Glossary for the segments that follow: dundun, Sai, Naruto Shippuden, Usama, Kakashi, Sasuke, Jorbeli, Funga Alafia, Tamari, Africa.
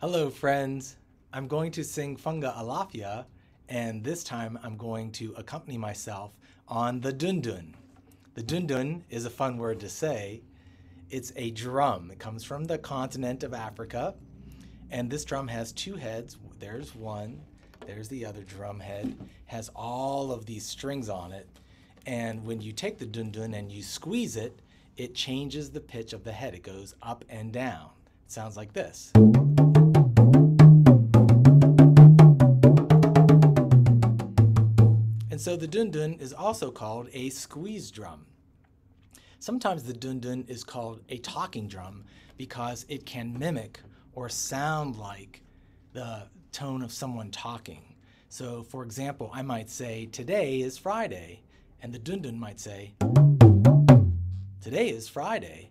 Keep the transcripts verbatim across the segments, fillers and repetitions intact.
Hello friends, I'm going to sing Funga Alafia, and this time I'm going to accompany myself on the dundun. The dundun is a fun word to say. It's a drum. It comes from the continent of Africa, and this drum has two heads. There's one, there's the other drum head. It has all of these strings on it, and when you take the dundun and you squeeze it, it changes the pitch of the head. It goes up and down. It sounds like this. And so the dundun is also called a squeeze drum. Sometimes the dundun is called a talking drum because it can mimic or sound like the tone of someone talking. So for example, I might say, "Today is Friday," and the dundun might say, "Today is Friday."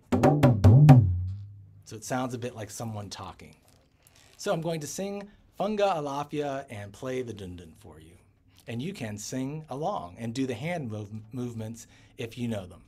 So it sounds a bit like someone talking. So I'm going to sing Funga Alafia and play the dundun for you. And you can sing along and do the hand move movements if you know them.